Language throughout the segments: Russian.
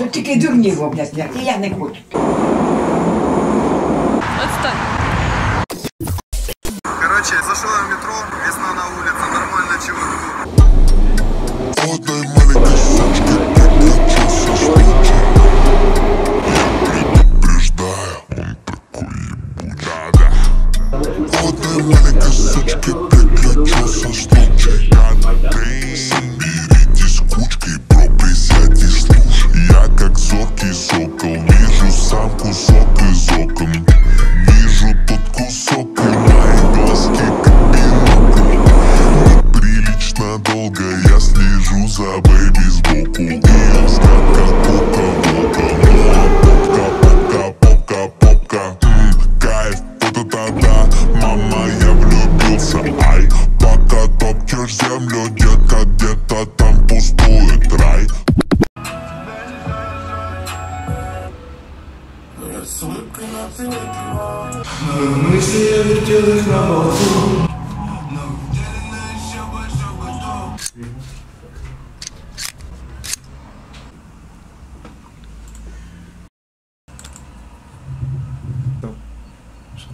то тільки дурні роблять, і я не хочу. Короче, зашел я в метро, весна на улице, нормально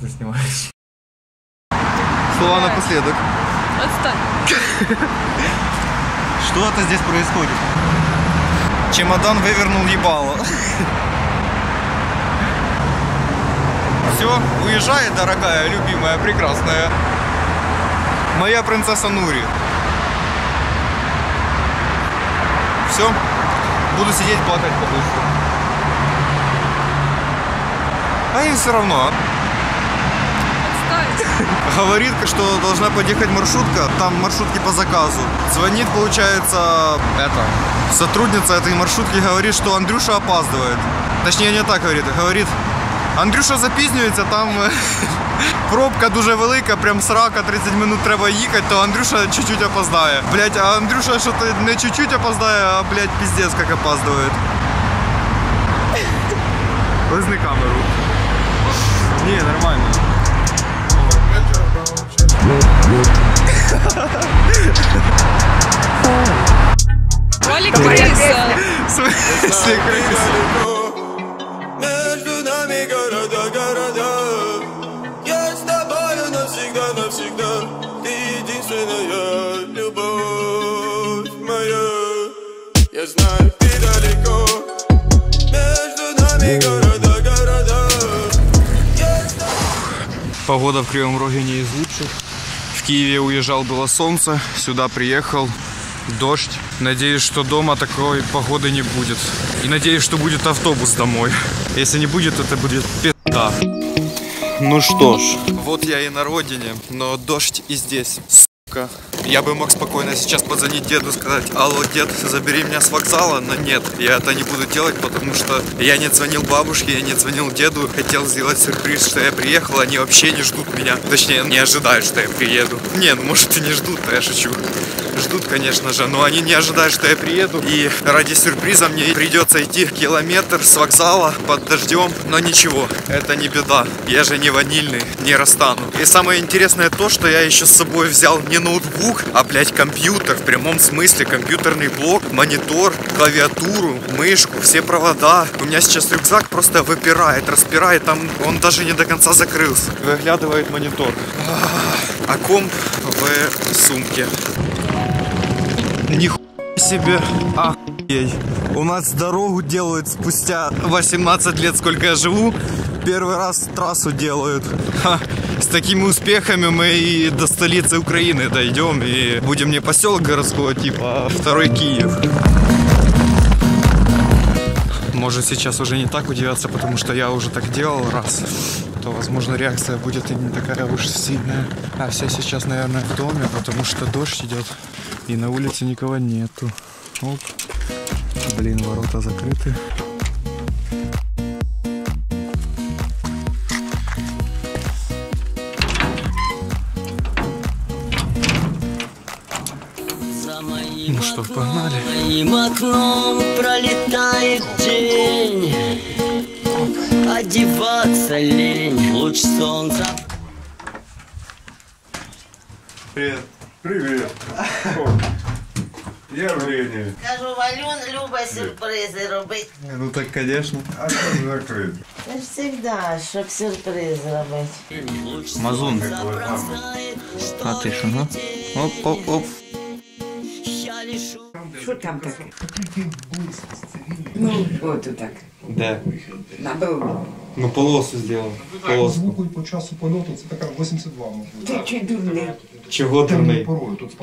ты снимаешь. Слова напоследок. Отстань. Что-то здесь происходит. Чемодан вывернул ебало. Все, уезжает, дорогая, любимая, прекрасная. Моя принцесса Нури. Все, буду сидеть плакать подушку. А им все равно. Говорит, что должна подъехать маршрутка, там маршрутки по заказу. Звонит, получается, сотрудница этой маршрутки, говорит, что Андрюша опаздывает. Точнее, не так говорит, Андрюша запізнюється, там пробка дуже велика, прям срака, 30 минут треба їхати, то Андрюша чуть-чуть опоздає. Блять, а Андрюша что-то не чуть-чуть опоздає, а, блять, пиздец, как опаздывает. Возьми камеру. Не, нормально. Ролик крыса. В смысле крыса? Между нами города. Я с тобою навсегда, Ты единственная любовь моя. Я знаю, ты далеко. Между нами города. Погода в Кривом Роге не из лучших. В Киеве уезжал, было солнце, сюда приехал, дождь. Надеюсь, что дома такой погоды не будет. И надеюсь, что будет автобус домой. Если не будет, это будет пизда. Ну что ж, вот я и на родине, но дождь и здесь, сука. Я бы мог спокойно сейчас позвонить деду, сказать: алло, дед, забери меня с вокзала, но нет, я это не буду делать, потому что я не звонил бабушке, я не звонил деду, хотел сделать сюрприз, что я приехал, они вообще не ждут меня, точнее, не ожидают, что я приеду. Не, ну может и не ждут, я шучу. Ждут, конечно же, но они не ожидают, что я приеду, и ради сюрприза мне придется идти километр с вокзала под дождем, но ничего, это не беда, я же не ванильный, не расстану. И самое интересное то, что я еще с собой взял не ноутбук, а, блядь, компьютер, в прямом смысле, компьютерный блок, монитор, клавиатуру, мышку, все провода. У меня сейчас рюкзак просто выпирает, распирает, там он даже не до конца закрылся. Выглядывает монитор. А комп в сумке. Нихуя себе, охуеть. У нас дорогу делают спустя 18 лет, сколько я живу. Первый раз трассу делают. Ха. С такими успехами мы и до столицы Украины дойдем, и будем не поселок городского типа, а второй Киев. Может, сейчас уже не так удивляться, потому что я уже так делал раз, то, возможно, реакция будет и не такая уж сильная. А все сейчас, наверное, в доме, потому что дождь идет, и на улице никого нету. Оп. Блин, ворота закрыты. Ну что, погнали. Моим окном пролетает день. Одеваться лень. Луч солнца. Привет. Привет. явление. Кажу, Валюн, любить сюрпризи робити. Ну так, конечно. А там закрыто. Это всегда, чтобы сюрприз робити. Мазун. А ты что, ну? Оп-оп-оп. Что там так? Ну, вот вот так. Да. Ну, полосу сделал. Полоску. Звуку и по часу польоту, это такая 82. Ти чи дурний? Чего дурний?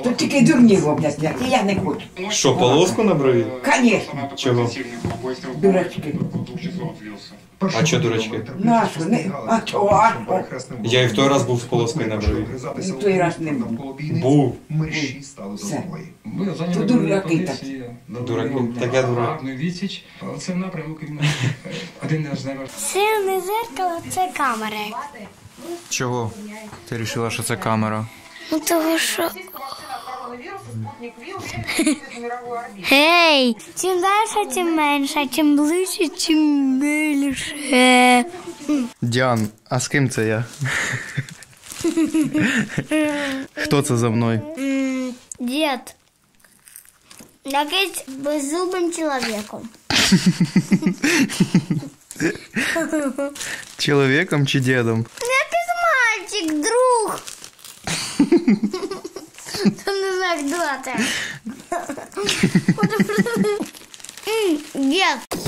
Тут тільки дурні роблять, я не хочу. Що, полоску на брові? Конечно. Чого? Дурачки. А что дурачки? Я и в той раз был с полоской на брові. И в той раз не был. Був. Все. То дураки так. Дураки. Так я дурак. Сильне зеркало – це камера. Чого ти вирішила, що це камера? Ну того, що... Гей! Чим далі, тим менше, чим ближче, чим більше. Діан, а з ким це я? Хто це за мною? Дід. Якийсь беззубим чоловіком. Человеком чи дедом? Якийсь мальчик, друг. Там не знаю, хто це. Дед.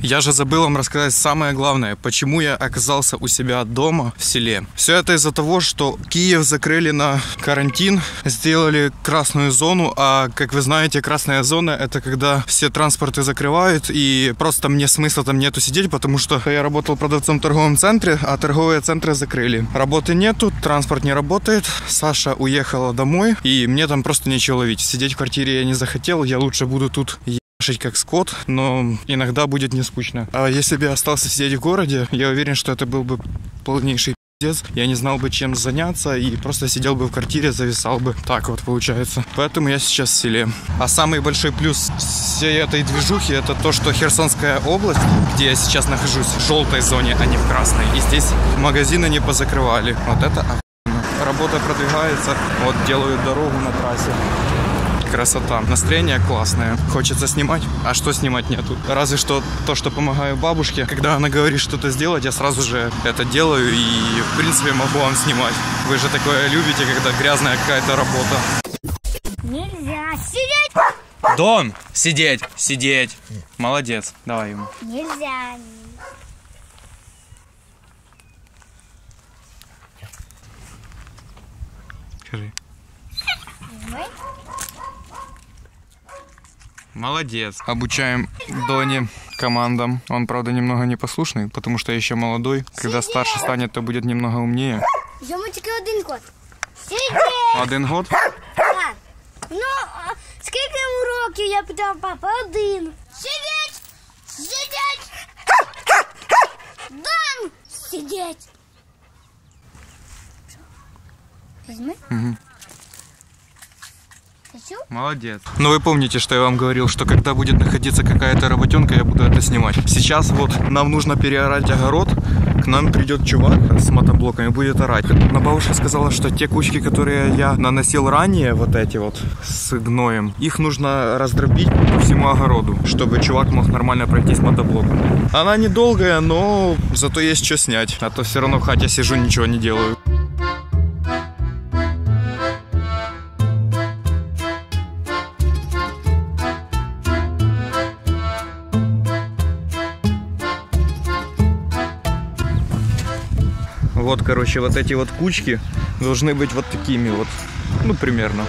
Я же забыл вам рассказать самое главное, почему я оказался у себя дома в селе. Все это из-за того, что Киев закрыли на карантин, сделали красную зону, а как вы знаете, красная зона — это когда все транспорты закрывают, и просто мне смысла там нету сидеть, потому что я работал продавцом в торговом центре, а торговые центры закрыли. Работы нету, транспорт не работает, Саша уехала домой, и мне там просто нечего ловить. Сидеть в квартире я не захотел, я лучше буду тут как скот, но иногда будет не скучно. А если бы я остался сидеть в городе, я уверен, что это был бы полнейший пиздец. Я не знал бы, чем заняться, и просто сидел бы в квартире, зависал бы. Так вот получается. Поэтому я сейчас в селе. А самый большой плюс всей этой движухи — это то, что Херсонская область, где я сейчас нахожусь, в желтой зоне, а не в красной. И здесь магазины не позакрывали. Вот это охуенно. Работа продвигается. Вот делают дорогу на трассе. Красота. Настроение классное. Хочется снимать, а что снимать нету. Разве что то, что помогаю бабушке. Когда она говорит что-то сделать, я сразу же это делаю и, в принципе, могу вам снимать. Вы же такое любите, когда грязная какая-то работа. Нельзя сидеть! Дон! Сидеть! Сидеть! Молодец. Давай ему. Нельзя. Скажи. Молодец. Обучаем Дони командам. Он, правда, немного непослушный, потому что еще молодой. Когда старше станет, то будет немного умнее. Ему только 1 год. Сидеть! 1 год? Да. Ну, сколько уроков, я питал папа, 1. Сидеть! Сидеть! Дон! Сидеть! Возьми. Угу. Молодец. Но вы помните, что я вам говорил, что когда будет находиться какая-то работенка, я буду это снимать. Сейчас вот нам нужно переорать огород. К нам придет чувак с мотоблоками, будет орать. Но бабушка сказала, что те кучки, которые я наносил ранее, вот эти вот с гноем, их нужно раздробить по всему огороду, чтобы чувак мог нормально пройтись мотоблоком. Она недолгая, но зато есть что снять. А то все равно в хате сижу, ничего не делаю. Вот, короче, вот эти вот кучки должны быть вот такими вот, ну, примерно.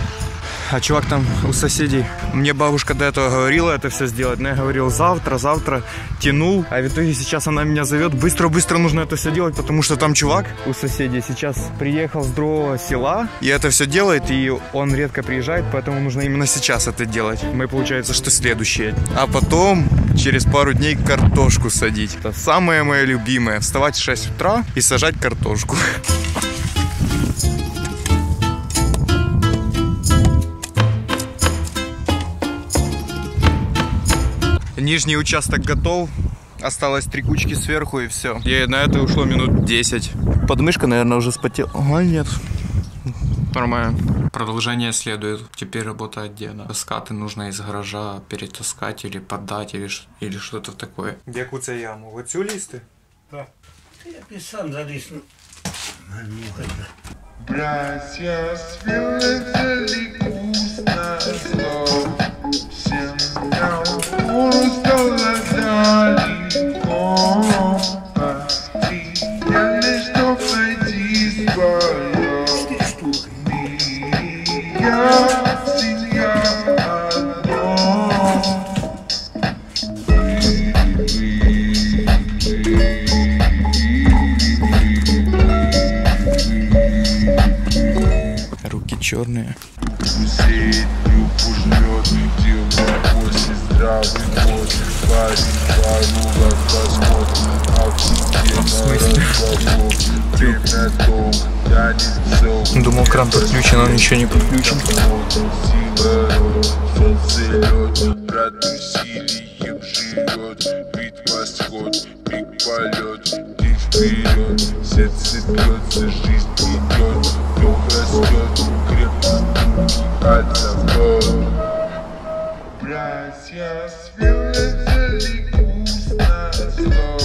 А чувак там у соседей, мне бабушка до этого говорила это все сделать, но я говорил завтра, завтра, тянул. А в итоге сейчас она меня зовет, быстро-быстро нужно это все делать, потому что там чувак у соседей сейчас приехал с другого села, и это все делает, и он редко приезжает, поэтому нужно именно сейчас это делать. Мы, получается, что следующее. А потом... через пару дней картошку садить. Это самое мое любимое. Вставать в 6 утра и сажать картошку. Нижний участок готов. Осталось 3 кучки сверху, и все. И на это ушло минут 10. Подмышка, наверное, уже спотела. Ага, нет. Нормально. Продолжение следует. Теперь работа отдельно. Скаты нужно из гаража перетаскать или поддать, или что-то такое. Дяку це яму. Вот цю листы? Да. Я писал за листом. Братья, свежие ликуй на зло. Всем нам урустал далеко. Постреляли, чтоб найти свое. Руки черные. Думал, кран подключен, он ничего не подключен. Братья, свежие ликуй на зло.